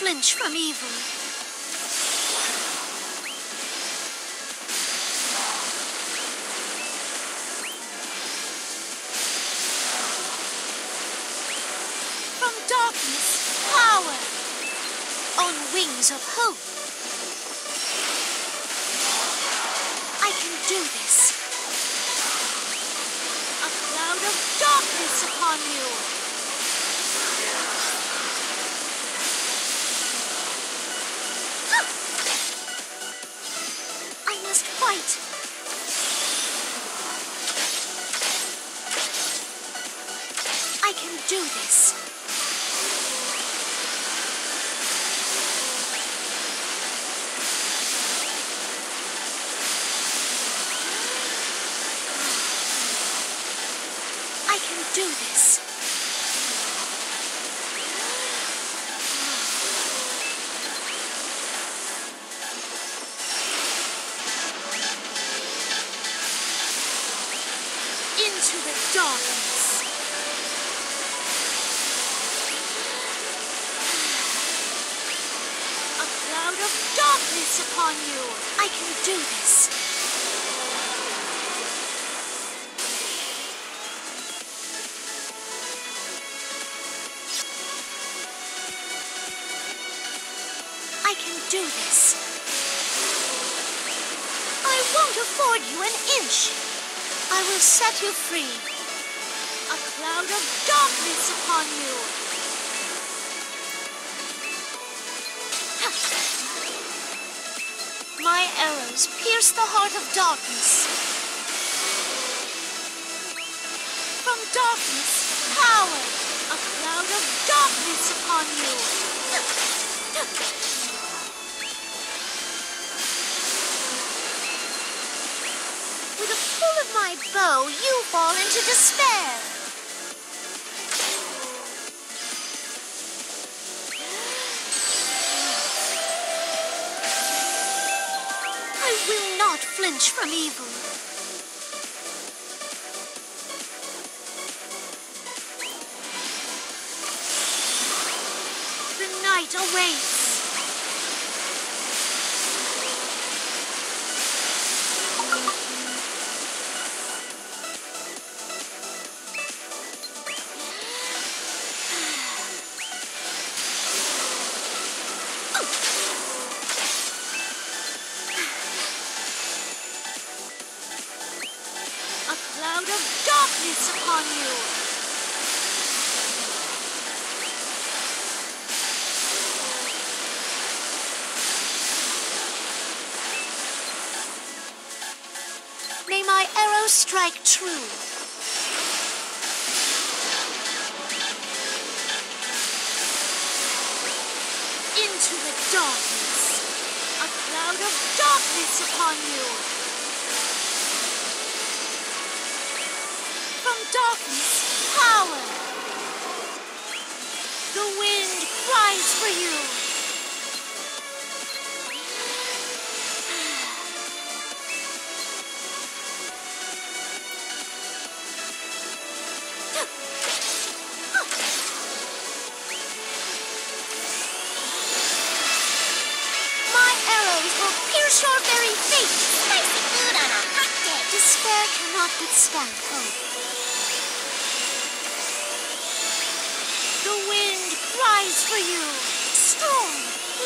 Flinch from evil. From darkness, power. On wings of hope. I can do this. A cloud of darkness upon you. I can do this. I can do this. Into the darkness. A cloud of darkness upon you. I can do this. I can do this. I won't afford you an inch. I will set you free. A cloud of darkness upon you. My arrows pierce the heart of darkness. From darkness, power. A cloud of darkness upon you. With a pull of my bow, you fall into despair. I will not flinch from evil. The night awaits. Darkness upon you. May my arrow strike true. Into the darkness. A cloud of darkness upon you. Darkness, power. The wind cries for you. My arrows will pierce your very face. Spicy food on a hot day. Despair cannot withstand hope. Rise for you, storm,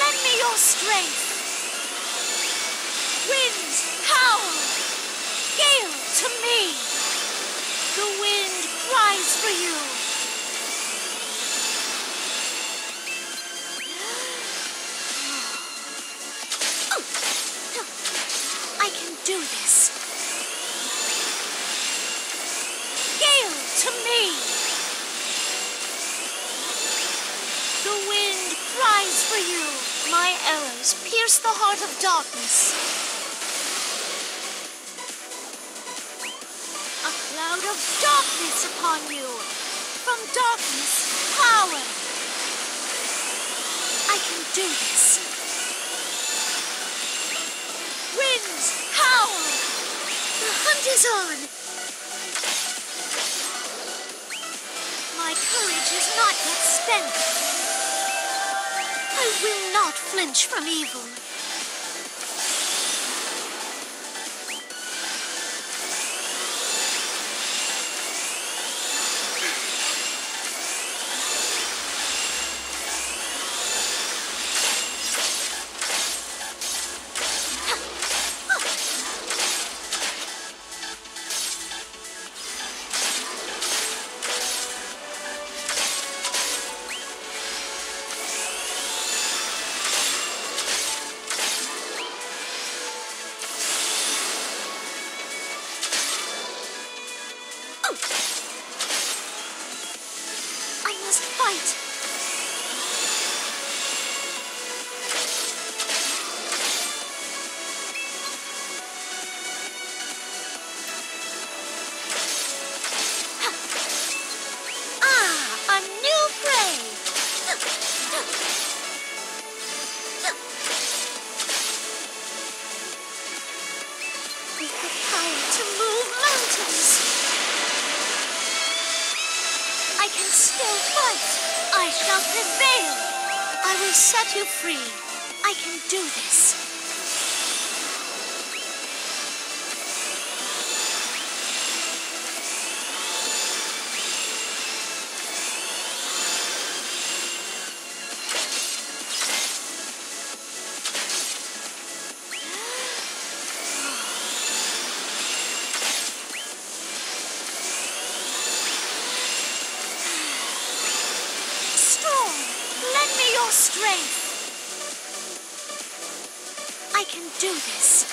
lend me your strength. Wind, howl, gale to me. The wind cries for you. I can pierce the heart of darkness. A cloud of darkness upon you. From darkness, power. I can do this. Wind, howl. The hunt is on. My courage is not yet spent. I will not flinch from evil. Set you free. I can do this. Strength. I can do this.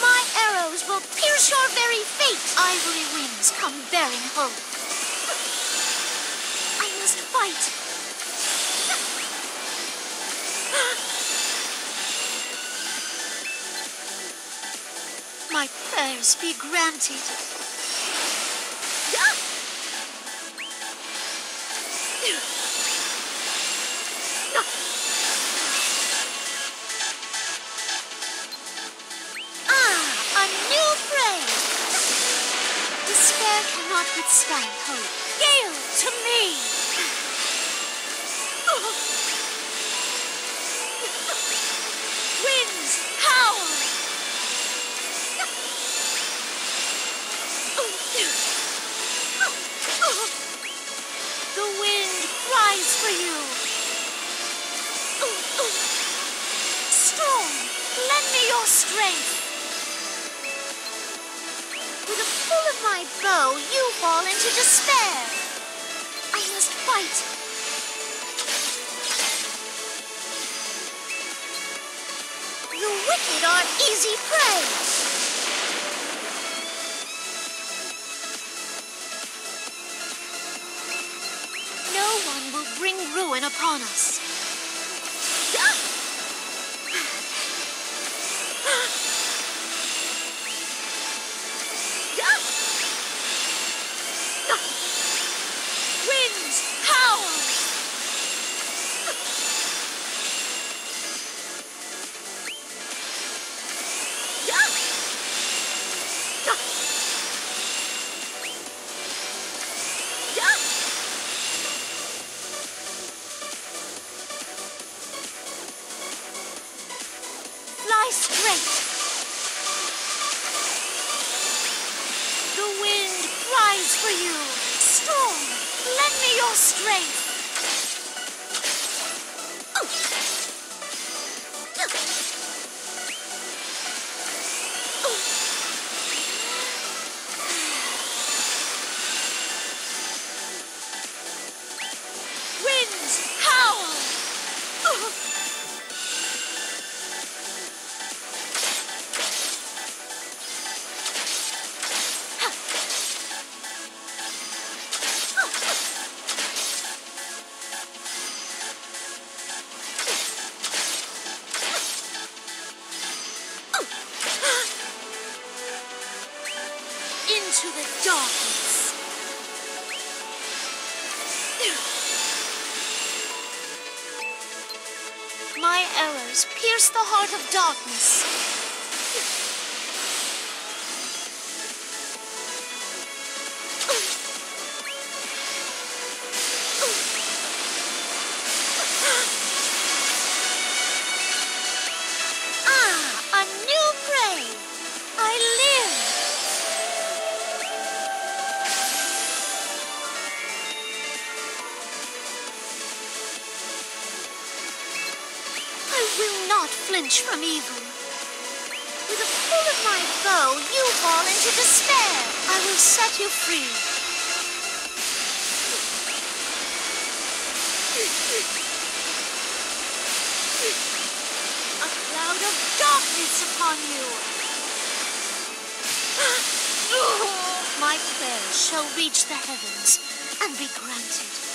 My arrows will pierce your very fate. Ivory wings come bearing hope. Fight! My prayers be granted. A new prayer! Despair cannot withstand hope. Hail to me! Strength. With a pull of my bow, you fall into despair. I must fight. The wicked are easy prey. No one will bring ruin upon us. Winds howl! My arrows pierce the heart of darkness. Flinch from evil. With a pull of my bow, you fall into despair. I will set you free. A cloud of darkness upon you. My prayers shall reach the heavens and be granted.